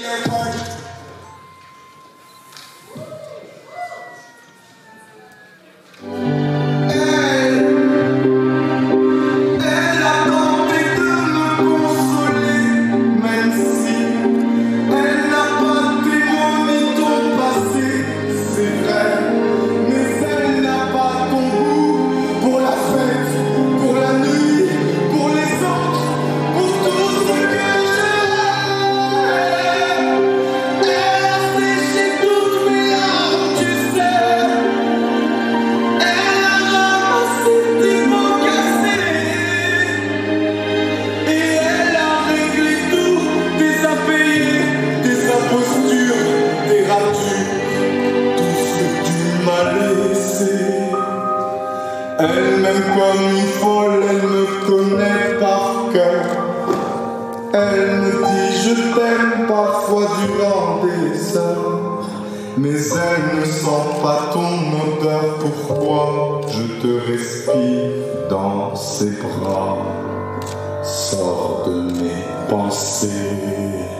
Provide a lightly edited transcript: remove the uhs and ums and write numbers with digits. Gary Park. Elle m'aime comme une folle, elle me connaît par cœur. Elle me dit je t'aime parfois durant des heures, mais elle ne sent pas ton odeur. Pourquoi je te respire dans ses bras? Sors de mes pensées.